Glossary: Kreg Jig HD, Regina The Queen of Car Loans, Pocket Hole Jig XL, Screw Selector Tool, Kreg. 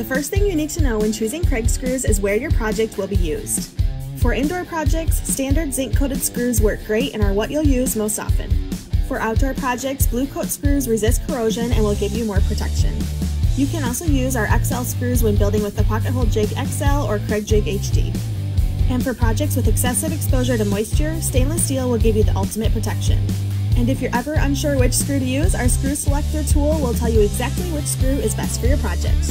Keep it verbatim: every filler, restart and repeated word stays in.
The first thing you need to know when choosing Kreg screws is where your project will be used. For indoor projects, standard zinc-coated screws work great and are what you'll use most often. For outdoor projects, blue coat screws resist corrosion and will give you more protection. You can also use our X L screws when building with the Pocket Hole Jig X L or Kreg Jig H D. And for projects with excessive exposure to moisture, stainless steel will give you the ultimate protection. And if you're ever unsure which screw to use, our Screw Selector Tool will tell you exactly which screw is best for your project.